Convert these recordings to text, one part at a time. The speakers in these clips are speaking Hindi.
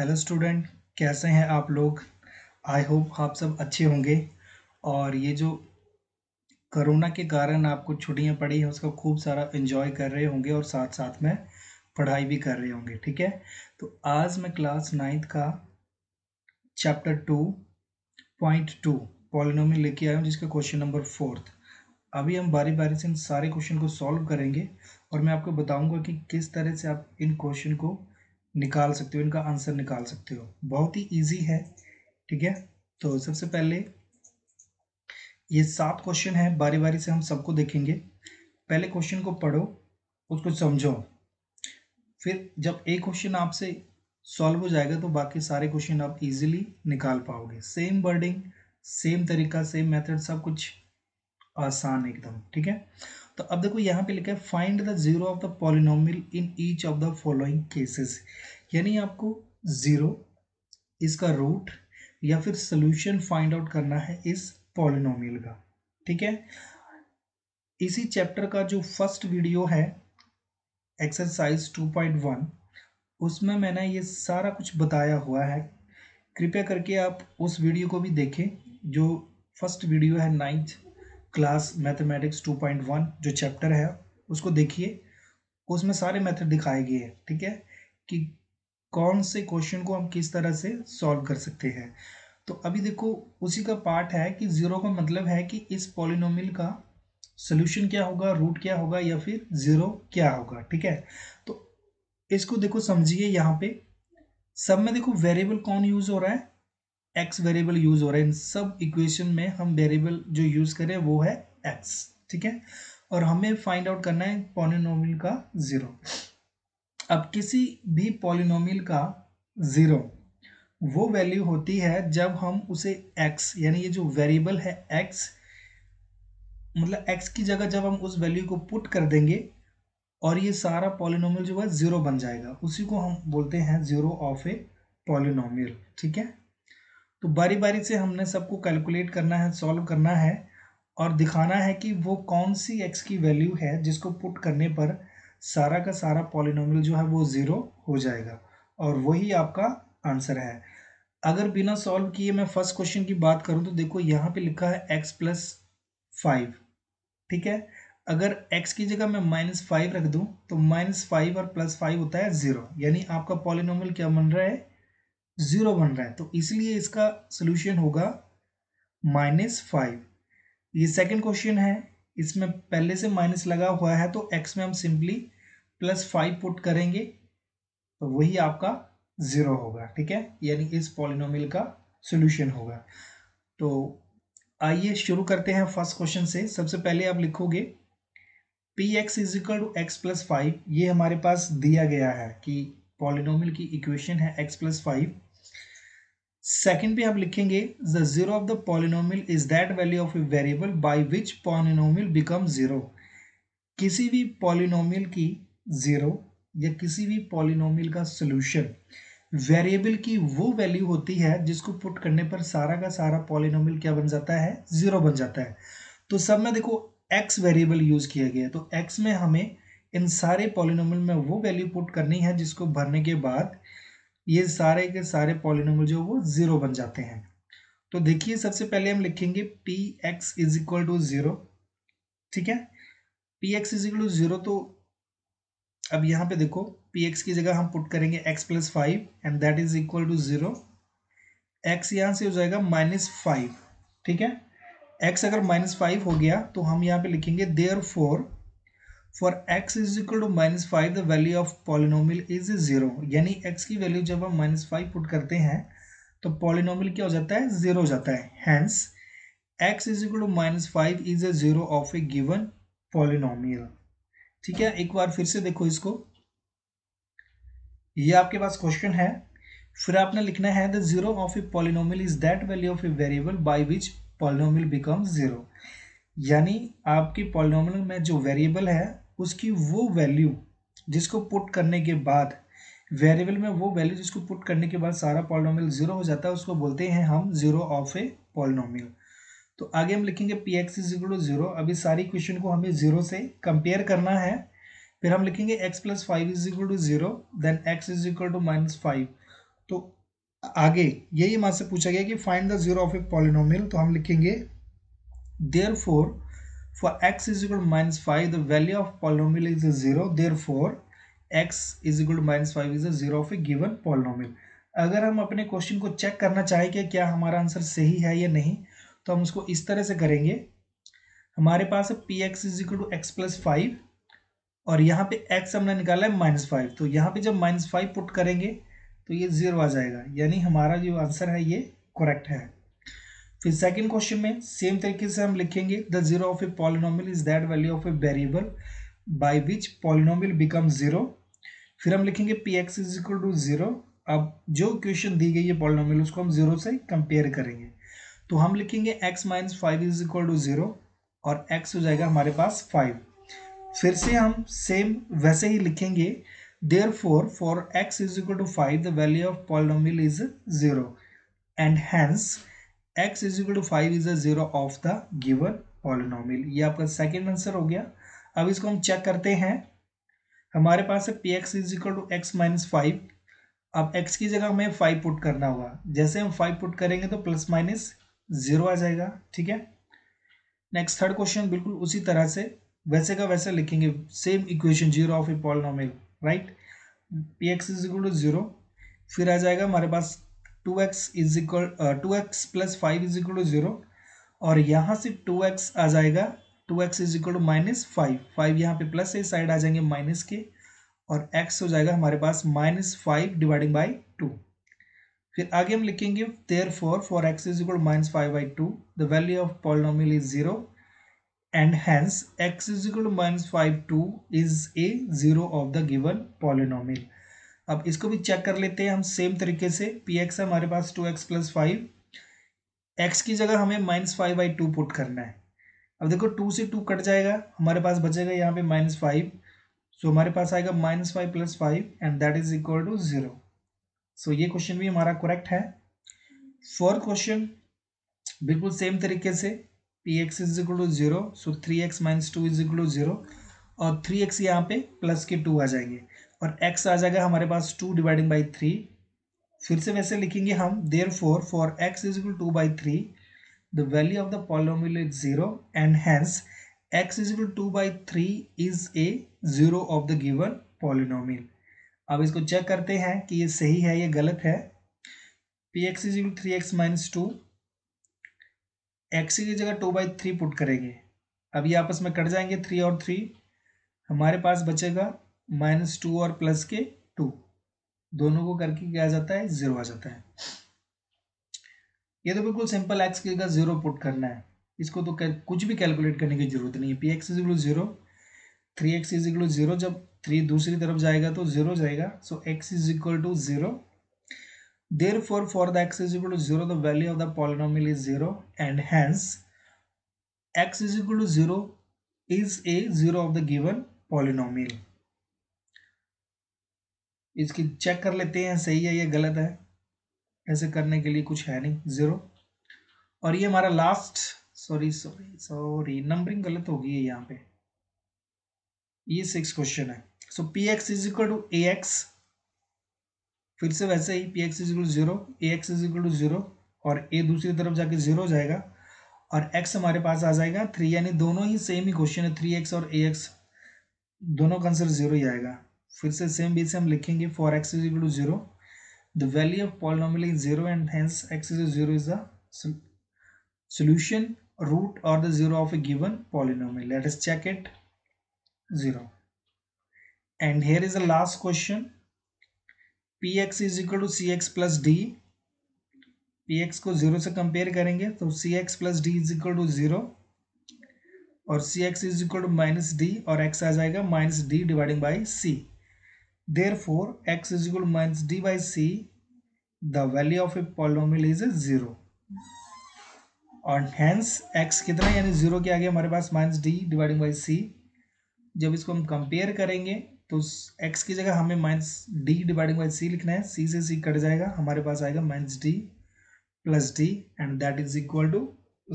हेलो स्टूडेंट, कैसे हैं आप लोग। आई होप आप सब अच्छे होंगे। और ये जो कोरोना के कारण आपको छुट्टियां पड़ी हैं उसका खूब सारा एंजॉय कर रहे होंगे और साथ साथ में पढ़ाई भी कर रहे होंगे, ठीक है। तो आज मैं क्लास 9th का चैप्टर 2.2 पॉलिनोमियल लेके आया हूँ जिसका क्वेश्चन नंबर 4। अभी हम बारी बारी से इन सारे क्वेश्चन को सॉल्व करेंगे और मैं आपको बताऊँगा कि किस तरह से आप इन क्वेश्चन को निकाल सकते हो, इनका आंसर निकाल सकते हो। बहुत ही इजी है, ठीक है। तो सबसे पहले ये 7 क्वेश्चन हैं, बारी बारी से हम सबको देखेंगे। पहले क्वेश्चन को पढ़ो, उसको समझो, फिर जब एक क्वेश्चन आपसे सॉल्व हो जाएगा तो बाकी सारे क्वेश्चन आप इजीली निकाल पाओगे। सेम वर्डिंग, सेम तरीका, सेम मेथड, सब कुछ आसान एकदम, ठीक है। तो अब देखो यहाँ पे लिखा है find the zero of the polynomial in each of the following cases, यानी आपको जीरो, इसका रूट या फिर सॉल्यूशन फाइंड आउट करना है इस पॉलिनोमियल का, ठीक है। इसी चैप्टर का जो फर्स्ट वीडियो है एक्सरसाइज 2.1 उसमें मैंने ये सारा कुछ बताया हुआ है। कृपया करके आप उस वीडियो को भी देखें जो फर्स्ट वीडियो है 9th क्लास मैथमेटिक्स 2.1 जो चैप्टर है उसको देखिए। उसमें सारे मेथड दिखाए गए हैं, ठीक है, कि कौन से क्वेश्चन को हम किस तरह से सॉल्व कर सकते हैं। तो अभी देखो उसी का पार्ट है कि जीरो का मतलब है कि इस पॉलिनोमियल का सॉल्यूशन क्या होगा, रूट क्या होगा या फिर जीरो क्या होगा, ठीक है। तो इसको देखो, समझिए। यहाँ पे सब में देखो वेरिएबल कौन यूज हो रहा है, एक्स वेरिएबल यूज हो रहा है। इन सब इक्वेशन में हम वेरिएबल जो यूज करें वो है एक्स, ठीक है। और हमें फाइंड आउट करना है पॉलिनोमियल का जीरो। अब किसी भी पॉलिनोमियल का जीरो वो वैल्यू होती है जब हम उसे एक्स, यानी ये जो वेरिएबल है एक्स, मतलब एक्स की जगह जब हम उस वैल्यू को पुट कर देंगे और ये सारा पॉलिनोमियल जो है जीरो बन जाएगा। उसी को हम बोलते हैं जीरो ऑफ ए पॉलिनोमियल, ठीक है। तो बारी बारी से हमने सबको कैलकुलेट करना है, सॉल्व करना है और दिखाना है कि वो कौन सी एक्स की वैल्यू है जिसको पुट करने पर सारा का सारा पॉलिनोमियल जो है वो ज़ीरो हो जाएगा और वही आपका आंसर है। अगर बिना सॉल्व किए मैं फर्स्ट क्वेश्चन की बात करूं तो देखो यहाँ पे लिखा है एक्स प्लस 5, ठीक है। अगर एक्स की जगह मैं -5 रख दूँ तो -5 और +5 होता है 0, यानी आपका पॉलिनोमियल क्या बन रहा है, जीरो बन रहा है। तो इसलिए इसका सोल्यूशन होगा -5। ये सेकंड क्वेश्चन है, इसमें पहले से माइनस लगा हुआ है तो एक्स में हम सिंपली +5 पुट करेंगे तो वही आपका जीरो होगा, ठीक है, यानी इस पॉलिनोमियल का सोल्यूशन होगा। तो आइए शुरू करते हैं फर्स्ट क्वेश्चन से। सबसे पहले आप लिखोगे px = x + 5। ये हमारे पास दिया गया है कि पॉलिनोमियल की इक्वेशन है x + 5। सेकेंड पे आप लिखेंगे the zero of the polynomial is that value of a variable by which polynomial become zero. किसी भी पॉलिनोमियल की जीरो या किसी भी पॉलिनोमियल का सॉल्यूशन वेरिएबल की वो वैल्यू होती है जिसको पुट करने पर सारा का सारा पॉलिनोमियल क्या बन जाता है, जीरो बन जाता है। तो सब में देखो एक्स वेरिएबल यूज किया गया है तो एक्स में हमें इन सारे पॉलिनोमियल में वो वैल्यू पुट करनी है जिसको भरने के बाद ये सारे के सारे पॉलिनोमियल जो वो जीरो बन जाते हैं। तो देखिए सबसे पहले हम लिखेंगे px = 0, ठीक है। px = 0 तो अब यहाँ पे देखो px की जगह हम पुट करेंगे x + 5 and that is equal to 0। X यहाँ से हो जाएगा -5, ठीक है। एक्स अगर -5 हो गया तो हम यहाँ पे लिखेंगे therefore for x = -5 the value of polynomial is 0, यानी x की वैल्यू जब हम -5 पुट करते हैं तो पॉलिनोमियल क्या हो जाता है, जीरो हो जाता है। Hence x = -5 is a zero of a given polynomial, ठीक है। एक बार फिर से देखो इसको, ये आपके पास क्वेश्चन है। फिर आपने लिखना है the zero of a polynomial is that value of a variable by which polynomial become 0, यानी आपके पॉलिनोमियल में जो वेरिएबल है उसकी वो वैल्यू जिसको पुट करने के बाद वेरिएबल में वो वैल्यू जिसको पुट करने के बाद सारा पॉलिनोमियल जीरो हो जाता है उसको बोलते हैं हम जीरो ऑफ ए पॉलिनोमियल। तो आगे हम लिखेंगे px = 0। अभी सारी क्वेश्चन को हमें जीरो से कंपेयर करना है। फिर हम लिखेंगे x + 5 = 0 देन x = -5। तो आगे यही मान से पूछा गया कि find the zero of a polynomial, तो हम लिखेंगे therefore for x is equal minus five the value of polynomial is a zero, therefore x is equal minus five is a zero of a given polynomial. अगर हम अपने क्वेश्चन को चेक करना चाहें कि क्या हमारा आंसर सही है या नहीं, तो हम उसको इस तरह से करेंगे। हमारे पास है P x is equal to x plus five और यहाँ पे x हमने निकाला है माइनस फाइव, तो यहाँ पे जब माइनस फाइव पुट करेंगे तो ये जीरो आ जाएगा, यानी हमारा जो आंसर है ये करेक्ट है। फिर सेकंड क्वेश्चन में सेम तरीके से हम लिखेंगे the zero of a polynomial is that value of a variable by which polynomial become zero. फिर हम लिखेंगे P x is equal to zero. अब जो क्वेश्चन दी गई है पॉलिनोमियल उसको हम जीरो से कंपेयर करेंगे, तो हम लिखेंगे x minus five is equal to zero और x हो जाएगा हमारे पास फाइव। फिर से हम सेम वैसे ही लिखेंगे therefore for x is equal to five the value of polynomial is zero and hence x is equal to five is a zero of the given polynomial. ये आपका सेकेंड आंसर हो गया। अब इसको हम चेक करते हैं। हमारे पास है P x is equal to x minus five. अब x की जगह हमें फाइव पुट करना होगा, जैसे हम फाइव पुट करेंगे तो प्लस माइनस जीरो आ जाएगा, ठीक है। नेक्स्ट थर्ड क्वेश्चन बिल्कुल उसी तरह से वैसे का वैसे लिखेंगे, same equation zero of a polynomial, right, P x is equal to zero. फिर आ जाएगा हमारे पास two x plus five is equal to zero और यहाँ से टू एक्स आ जाएगा, two x is equal to minus five, five यहाँ पे प्लस से साइड आ जाएंगे माइनस के, और x हो जाएगा हमारे पास minus five dividing by two. फिर आगे हम लिखेंगे therefore for x is equal minus five by two the value of polynomial is zero and hence x is equal to minus five two is a zero of the given polynomial. अब इसको भी चेक कर लेते हैं हम सेम तरीके से। पी एक्स हमारे पास two x plus five, x की जगह हमें minus five by two put करना है। अब देखो टू से टू कट जाएगा, हमारे पास बचेगा यहाँ पे माइनस फाइव, सो हमारे पास आएगा minus five plus five and that is equal to zero. So ये क्वेश्चन भी हमारा करेक्ट है। फोर्थ क्वेश्चन बिल्कुल सेम तरीके से, P x is equal to zero, so three x minus two is equal to zero और थ्री एक्स यहाँ पे प्लस के टू आ जाएंगे और x आ जाएगा हमारे पास टू डिवाइडिंग बाई थ्री। फिर से वैसे लिखेंगे हम therefore for x is equal to by three the value of the polynomial is zero and hence x is equal to by three is a zero of the given polynomial. अब इसको चेक करते हैं कि ये सही है या गलत है। P x is equal three x minus two, x की जगह टू बाई थ्री पुट करेंगे, अब ये आपस में कट जाएंगे थ्री और थ्री, हमारे पास बचेगा माइनस टू और प्लस के टू, दोनों को करके क्या आ जाता है, जीरो आ जाता है। ये तो बिल्कुल सिंपल, एक्स की जगह जीरो पुट करना है, इसको तो कुछ भी कैलकुलेट करने की जरूरत नहीं है। P x is equal zero, three x is equal zero, जब थ्री दूसरी तरफ जाएगा तो जीरो जाएगा, so x is equal to zero. Therefore, for the x is equal to zero, the value of the polynomial is zero, and hence x is equal to zero is a zero of the given polynomial. इसकी चेक कर लेते हैं सही है या गलत है। ऐसे करने के लिए कुछ है नहीं, जीरो। और ये हमारा लास्ट, सॉरी नंबरिंग गलत होगी है यहाँ पे, ये सिक्स क्वेश्चन है। So P x is equal to A x, फिर से वैसे ही P x is equal to zero, A x is equal to zero और ए दूसरी तरफ जाके जीरो जाएगा और x हमारे पास आ जाएगा थ्री, यानी दोनों ही सेम ही क्वेश्चन है, थ्री एक्स और ए एक्स, दोनों का आंसर जीरो ही आएगा। फिर से सेम बेस से हम लिखेंगे for x is equal to zero the value of polynomial is zero and hence x is zero is the solution root और the zero of a given polynomial. Let us check it, zero. And here is the last question, P x is equal to C x plus D, P x को जीरो से कंपेयर करेंगे तो सी x plus D is equal to zero और सी x is equal to minus D और x आ जाएगा minus D dividing by C. Therefore x is equal to minus D by C the value of a polynomial is zero और हैंस x कितना, यानी जीरो के आगे हमारे पास माइनस डी डिवाइडिंग बाई सी। जब इसको हम कंपेयर करेंगे तो x की जगह हमें माइनस डी डिवाइडिंग बाई सी लिखना है, c से c कट जाएगा, हमारे पास आएगा minus D plus D and that is equal to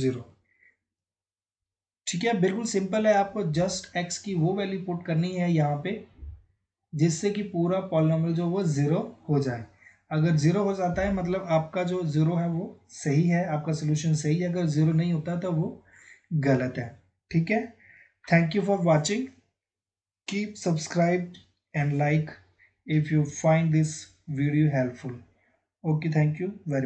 zero, ठीक है। बिल्कुल सिंपल है, आपको जस्ट x की वो वैल्यू पुट करनी है यहाँ पे जिससे कि पूरा पॉलिनोमियल जो वो जीरो हो जाए। अगर जीरो हो जाता है मतलब आपका जो जीरो है वो सही है, आपका सोल्यूशन सही है, अगर जीरो नहीं होता तो वो गलत है। ठीक है, thank you for watching, keep subscribe and like if you find this video helpful. Okay, thank you very much.